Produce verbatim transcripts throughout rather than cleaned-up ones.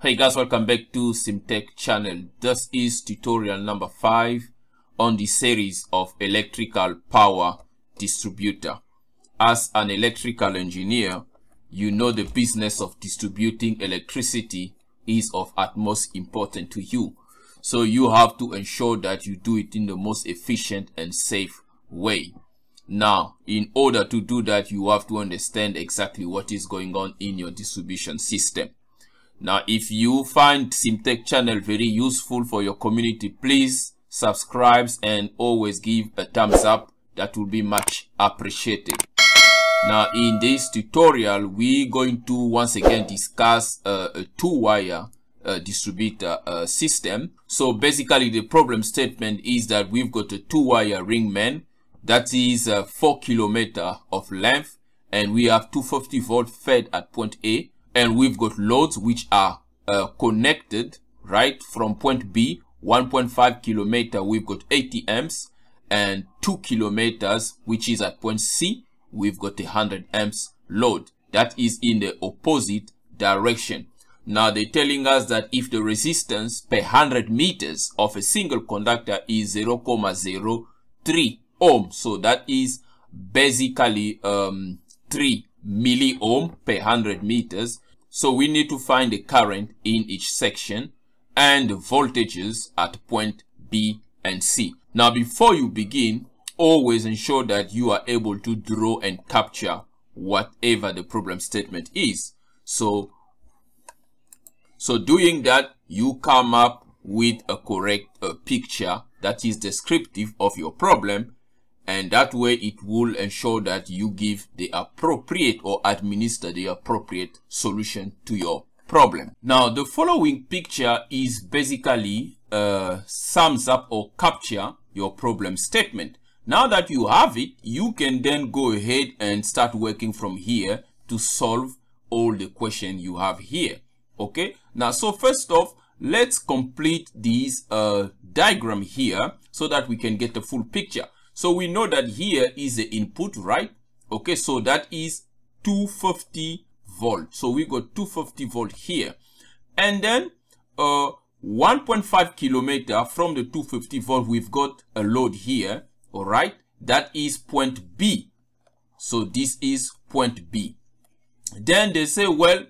Hey guys, welcome back to SimTech channel. This is tutorial number five on the series of electrical power distributor. As an electrical engineer, you know the business of distributing electricity is of utmost importance to you. So you have to ensure that you do it in the most efficient and safe way. Now, in order to do that, you have to understand exactly what is going on in your distribution system. Now, if you find SimTech channel very useful for your community, please subscribe and always give a thumbs up. That will be much appreciated. Now, in this tutorial, we're going to once again discuss uh, a two-wire uh, distributor uh, system. So basically, the problem statement is that we've got a two-wire ringman that is uh, four kilometer of length, and we have two hundred fifty volt fed at point A. And we've got loads which are uh, connected right from point B, one point five kilometer, we've got eighty amps, and two kilometers, which is at point C, we've got a one hundred amps load that is in the opposite direction. Now they're telling us that if the resistance per one hundred meters of a single conductor is zero point zero three ohm, so that is basically um, three milliohm per one hundred meters. So we need to find the current in each section and the voltages at point B and C. Now, before you begin, always ensure that you are able to draw and capture whatever the problem statement is. So, so doing that, you come up with a correct uh, picture that is descriptive of your problem. And that way it will ensure that you give the appropriate or administer the appropriate solution to your problem. Now, the following picture is basically uh, sums up or capture your problem statement. Now that you have it, you can then go ahead and start working from here to solve all the questions you have here. Okay. Now, so first off, let's complete this uh, diagram here so that we can get the full picture. So we know that here is the input, right? Okay, so that is two hundred fifty volt. So we got two hundred fifty volt here. And then uh, one point five kilometer from the two hundred fifty volt, we've got a load here, all right? That is point B. So this is point B. Then they say, well,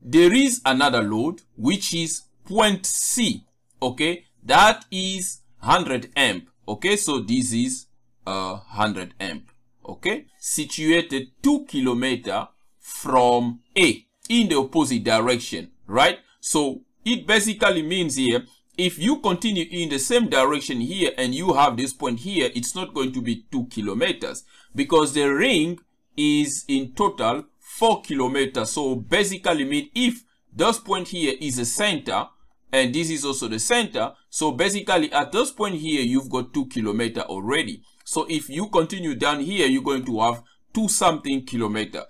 there is another load, which is point C, okay? That is one hundred amp. Okay, so this is uh, one hundred amp, okay, situated two kilometer from A in the opposite direction, right? So it basically means here, if you continue in the same direction here and you have this point here, it's not going to be two kilometers because the ring is in total four kilometers. So basically mean if this point here is the center, and this is also the center. So basically at this point here, you've got two kilometer already. So if you continue down here, you're going to have two something kilometer.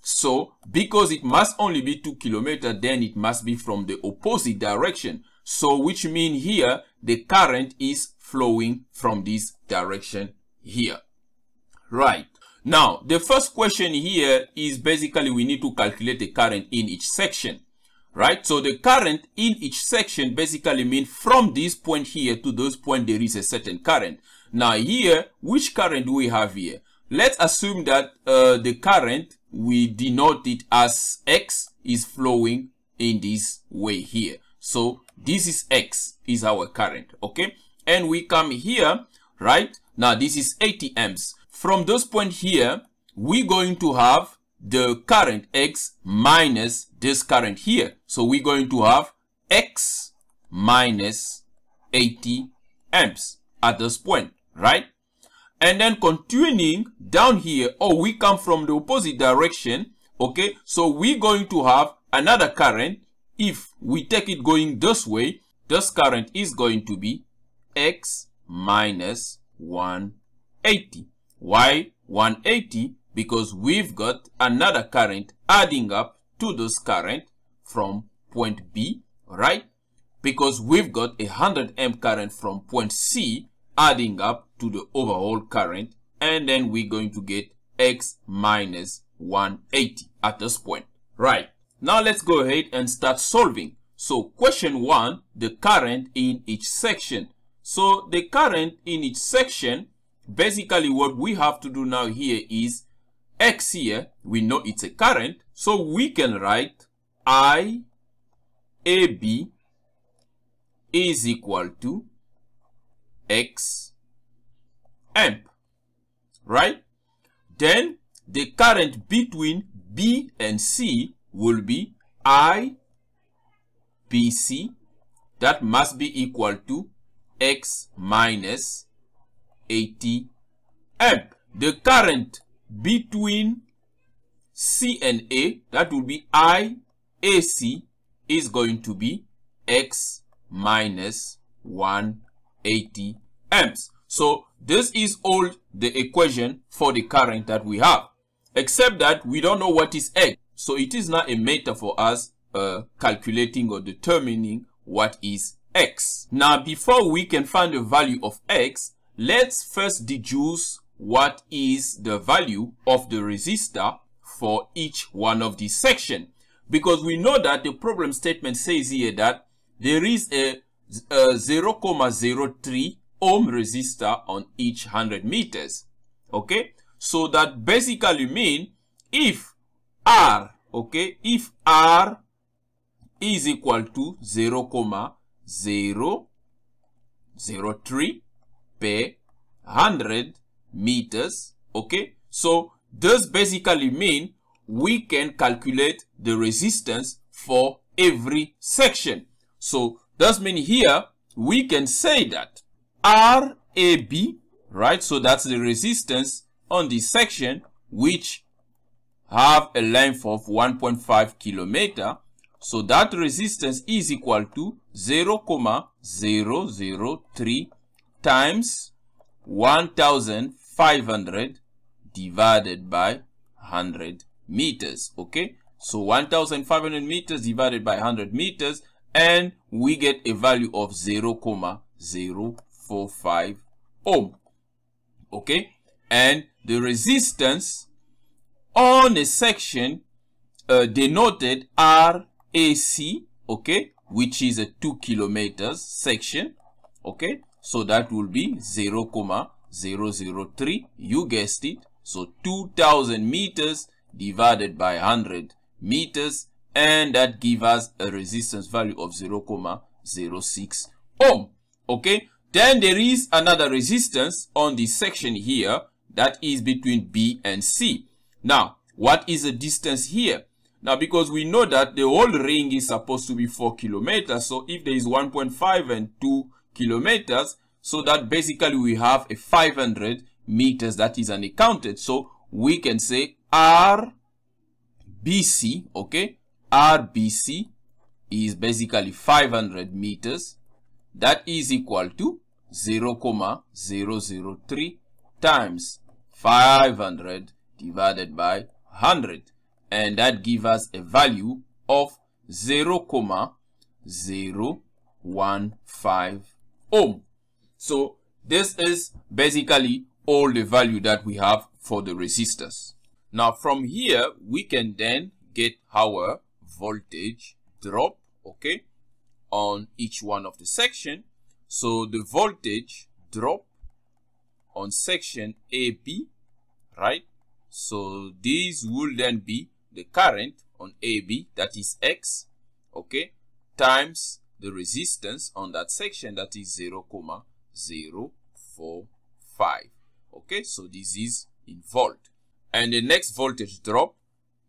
So because it must only be two kilometer, then it must be from the opposite direction. So which means here, the current is flowing from this direction here. Right. Now, the first question here is basically we need to calculate the current in each section. Right, so the current in each section basically means from this point here to this point, there is a certain current. Now here, which current do we have here? Let's assume that uh, the current, we denote it as X, is flowing in this way here. So this is X, is our current, okay? And we come here, right? Now this is eighty amps. From this point here, we're going to have the current X minus this current here. So we're going to have X minus eighty amps at this point, right? And then continuing down here, or oh, we come from the opposite direction, okay? So we're going to have another current. If we take it going this way, this current is going to be X minus one hundred eighty. Why one hundred eighty? Because we've got another current adding up to this current from point B, right? Because we've got a one hundred amp current from point C adding up to the overall current. And then we're going to get X minus one hundred eighty at this point, right? Now let's go ahead and start solving. So question one, the current in each section. So the current in each section, basically what we have to do now here is X here, we know it's a current, so we can write I A B is equal to X amp, right? Then the current between B and C will be I B C, that must be equal to X minus eighty amp. The current between C and A, that will be I A C, is going to be X minus one hundred eighty amps. So this is all the equation for the current that we have, except that we don't know what is X. So it is not a matter for us uh, calculating or determining what is X. Now, before we can find the value of X, let's first deduce what is the value of the resistor for each one of these sections, because we know that the problem statement says here that there is a, a zero point zero three ohm resistor on each one hundred meters. Okay, so that basically means if R, okay, if R is equal to zero point zero zero three per one hundred meters, okay, so this basically means we can calculate the resistance for every section. So that means here we can say that R A B, right, so that's the resistance on this section, which have a length of one point five kilometer, so that resistance is equal to zero point zero zero three times one thousand five hundred divided by one hundred meters. Okay, so one thousand five hundred meters divided by one hundred meters, and we get a value of zero point zero four five ohm. Okay, and the resistance on a section uh, denoted R A C, okay, which is a two kilometers section, okay, so that will be zero point zero zero three, you guessed it, so two thousand meters divided by one hundred meters, and that gives us a resistance value of zero point zero six ohm. Okay, then there is another resistance on this section here that is between B and C. Now, what is the distance here? Now, because we know that the whole ring is supposed to be four kilometers, so if there is one point five and two kilometers, so that basically we have a five hundred meters that is unaccounted, so we can say R B C, okay, R B C is basically five hundred meters, that is equal to zero point zero zero three times five hundred divided by one hundred, and that gives us a value of zero point zero one five ohm. So this is basically all the value that we have for the resistors. Now from here we can then get our voltage drop, okay, on each one of the section. So the voltage drop on section A B, right, so this will then be the current on A B, that is X, okay, times the resistance on that section, that is zero point zero four five, okay, so this is in volt. And the next voltage drop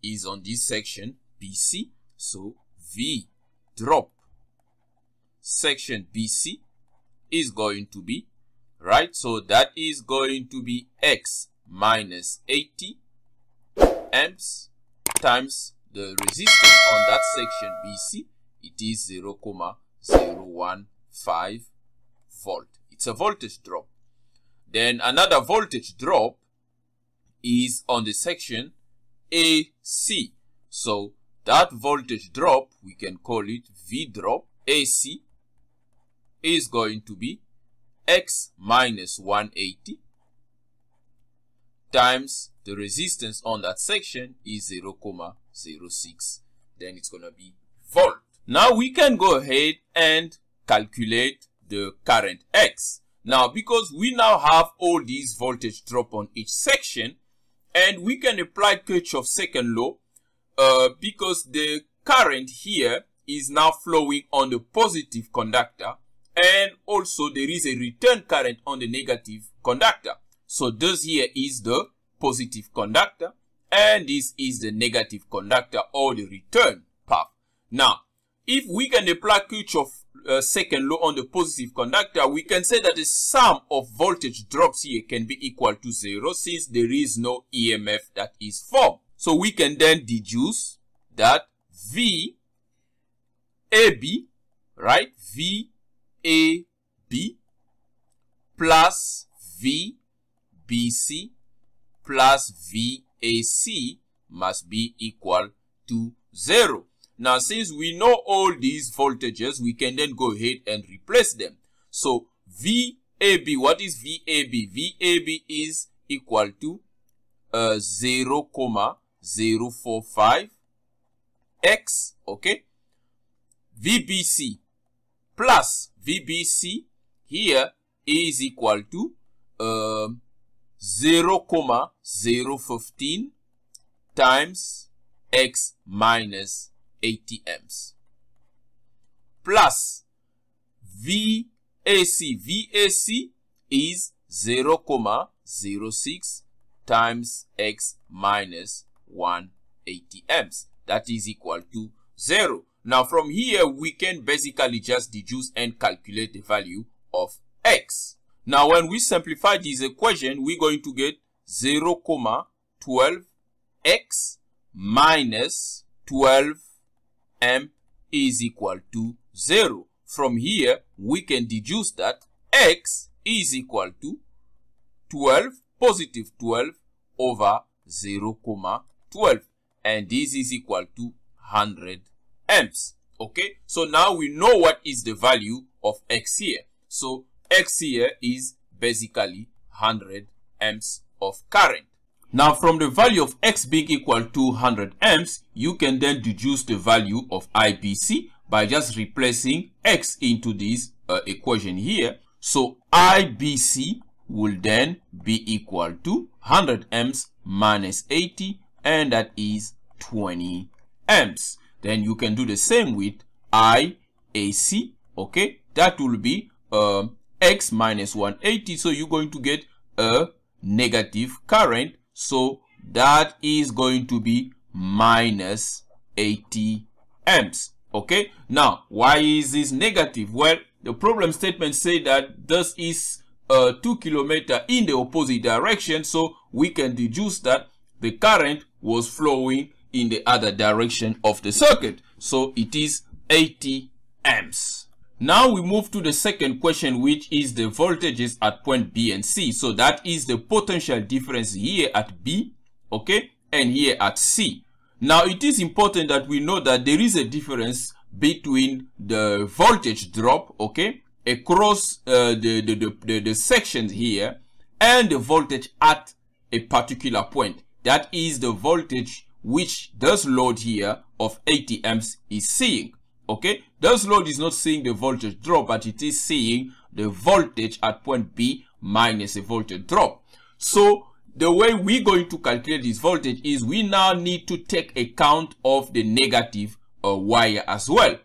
is on this section B C, so V drop section B C is going to be, right, so that is going to be X minus eighty amps times the resistance on that section B C, it is zero point zero one five volt. It's a voltage drop. Then another voltage drop is on the section A C, so that voltage drop, we can call it V drop A C, is going to be X minus one hundred eighty times the resistance on that section is zero point zero six then it's going to be volt. Now we can go ahead and calculate the current X. Now, because we now have all these voltage drop on each section, and we can apply Kirchhoff's second law uh, because the current here is now flowing on the positive conductor, and also there is a return current on the negative conductor. So this here is the positive conductor, and this is the negative conductor or the return path. Now, if we can apply Kirchhoff's uh, second law on the positive conductor, we can say that the sum of voltage drops here can be equal to zero, since there is no E M F that is formed. So we can then deduce that V A B, right, V A B plus V B C plus V A C must be equal to zero. Now, since we know all these voltages, we can then go ahead and replace them. So V A B, what is V A B? V A B is equal to uh, zero comma zero four five x, okay? V B C plus V B C here is equal to uh, zero comma zero one five times x minus eighty amps plus V A C. V A C is zero comma zero six times x minus one hundred eighty amps. That is equal to zero. Now from here we can basically just deduce and calculate the value of x. Now when we simplify this equation, we're going to get zero comma twelve x minus twelve amp is equal to zero. From here we can deduce that x is equal to twelve, positive twelve over zero comma twelve, and this is equal to one hundred amps. Okay, so now we know what is the value of x here. So x here is basically one hundred amps of current. Now from the value of x being equal to one hundred amps, you can then deduce the value of I B C by just replacing x into this uh, equation here. So I B C will then be equal to one hundred amps minus eighty, and that is twenty amps. Then you can do the same with I A C, okay? That will be uh, x minus one hundred eighty, so you're going to get a negative current. So that is going to be minus eighty amps. Okay, now why is this negative? Well, the problem statement say that this is uh, two kilometer in the opposite direction, so we can deduce that the current was flowing in the other direction of the circuit, so it is eighty amps. Now we move to the second question, which is the voltages at point B and C. So that is the potential difference here at B, okay, and here at C. Now it is important that we know that there is a difference between the voltage drop, okay, across uh, the, the, the, the, the sections here, and the voltage at a particular point. That is the voltage which this load here of eighty amps is seeing. Okay, this load is not seeing the voltage drop, but it is seeing the voltage at point B minus a voltage drop. So the way we're going to calculate this voltage is we now need to take account of the negative uh, wire as well.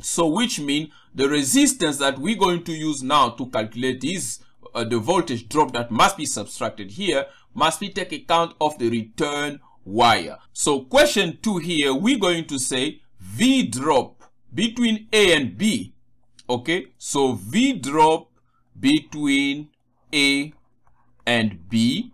So which means the resistance that we're going to use now to calculate this, uh, the voltage drop that must be subtracted here, must be take account of the return wire. So question two here, we're going to say V drop between A and B, okay? So V drop between A and B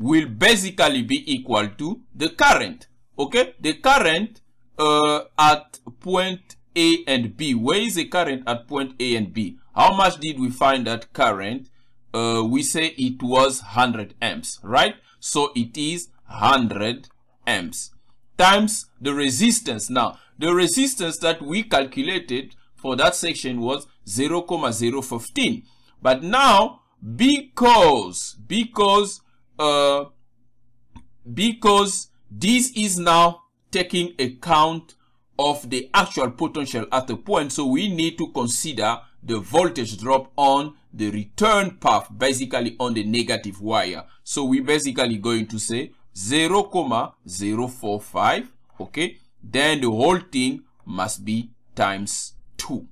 will basically be equal to the current, okay? The current uh, at point A and B. Where is the current at point A and B? How much did we find that current? Uh, we say it was one hundred amps, right? So it is one hundred amps times the resistance. Now, the resistance that we calculated for that section was zero comma zero one five. But now, because, because, uh, because this is now taking account of the actual potential at the point. So we need to consider the voltage drop on the return path, basically on the negative wire. So we basically going to say zero comma zero four five, okay? Then the whole thing must be times two,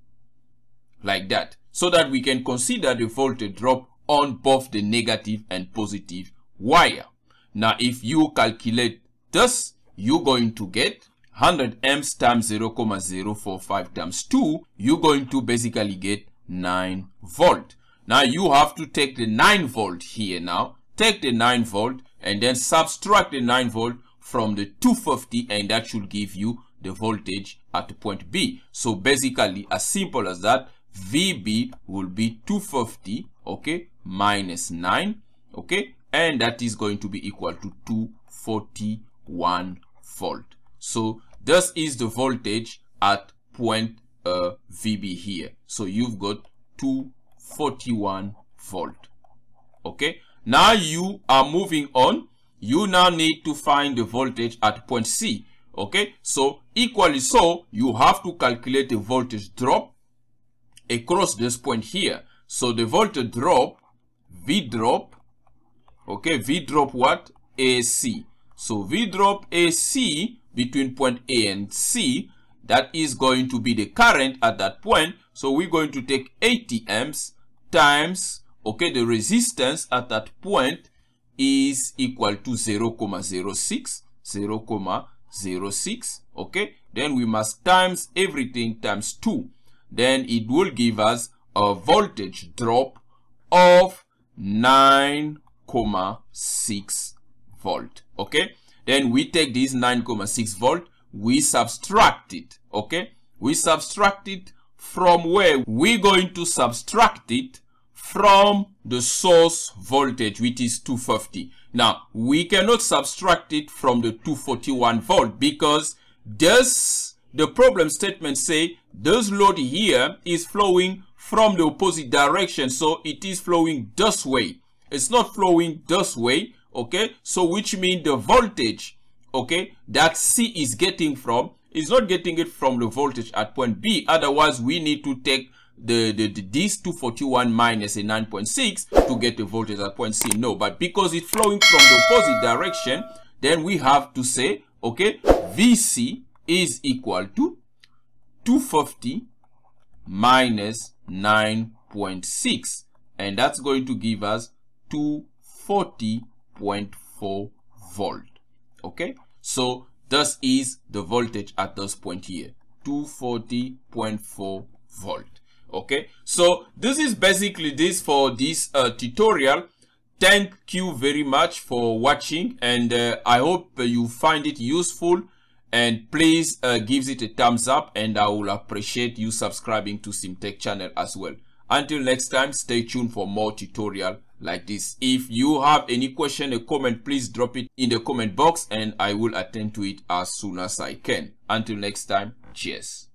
like that, so that we can consider the voltage drop on both the negative and positive wire. Now, if you calculate this, you're going to get one hundred amps times zero comma zero four five times two, you're going to basically get nine volt. Now, you have to take the nine volt here now, take the nine volt and then subtract the nine volt from the two fifty, and that should give you the voltage at point B. So basically, as simple as that, V B will be two fifty, okay, minus nine, okay, and that is going to be equal to two forty-one volt. So this is the voltage at point uh, V B here. So you've got two forty-one volt, okay. Now you are moving on. You now need to find the voltage at point C, okay. So equally so, you have to calculate the voltage drop across this point here. So the voltage drop, V drop, okay, V drop what? A C. So V drop A C between point A and C, that is going to be the current at that point. So we're going to take eighty amps times, okay, the resistance at that point is equal to zero comma zero six, zero comma zero six, okay. Then we must times everything times two. Then it will give us a voltage drop of nine comma six volt, okay. Then we take this nine comma six volt, we subtract it, okay. We subtract it from where? We're going to subtract it from the source voltage, which is two fifty. Now we cannot subtract it from the two forty-one volt because this, the problem statement say this load here is flowing from the opposite direction, so it is flowing this way, it's not flowing this way, okay. So which means the voltage, okay, that C is getting from is not getting it from the voltage at point B. Otherwise we need to take The, the, the this two forty-one minus a nine point six to get the voltage at point C. No, but because it's flowing from the opposite direction, then we have to say, okay, V C is equal to two fifty minus nine point six, and that's going to give us two forty point four volt, okay. So this is the voltage at this point here, two forty point four volt. Okay, so this is basically this for this uh, tutorial. Thank you very much for watching, and uh, I hope uh, you find it useful, and please uh, give it a thumbs up, and I will appreciate you subscribing to SimTech channel as well. Until next time, stay tuned for more tutorial like this. If you have any question or comment, please drop it in the comment box and I will attend to it as soon as I can. Until next time, cheers.